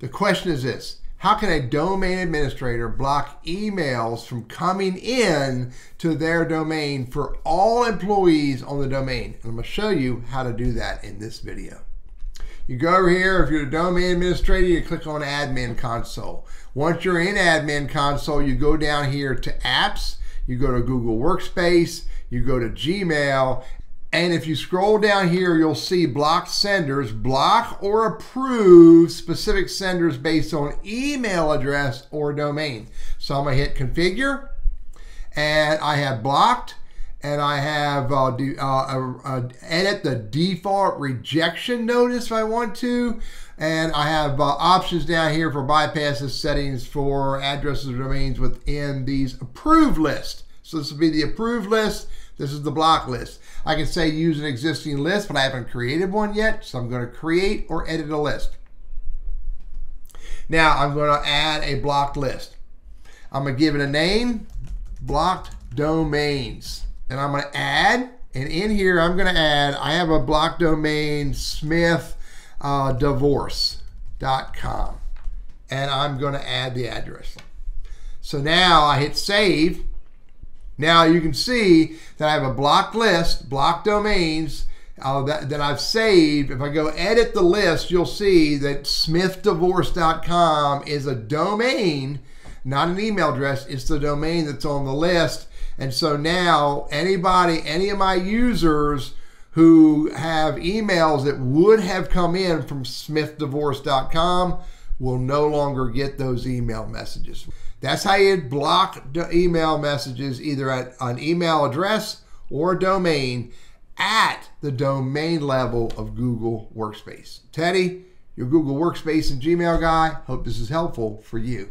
The question is this: how can a domain administrator block emails from coming in to their domain for all employees on the domain? And I'm going to show you how to do that in this video. You go over here, if you're a domain administrator, you click on Admin Console. Once you're in Admin Console, you go down here to Apps, you go to Google Workspace, you go to Gmail, and if you scroll down here, you'll see blocked senders. Block or approve specific senders based on email address or domain. So I'm going to hit Configure, and I have blocked. And I have edit the default rejection notice if I want to. And I have options down here for bypasses, settings for addresses or domains within these approved lists. So this will be the approved list. This is the block list. I can say use an existing list, but I haven't created one yet. So I'm going to create or edit a list. Now I'm going to add a blocked list. I'm going to give it a name, blocked domains. And I'm going to add, and in here I'm going to add, I have a blocked domain, SmithDivorce.com, and I'm going to add the address. So now I hit save. Now you can see that I have a blocked list, blocked domains that I've saved. If I go edit the list, you'll see that SmithDivorce.com is a domain, not an email address. It's the domain that's on the list. And so now anybody, any of my users who have emails that would have come in from SmithDivorce.com will no longer get those email messages. That's how you block email messages, either at an email address or a domain at the domain level of Google Workspace. Teddy, your Google Workspace and Gmail guy. Hope this is helpful for you.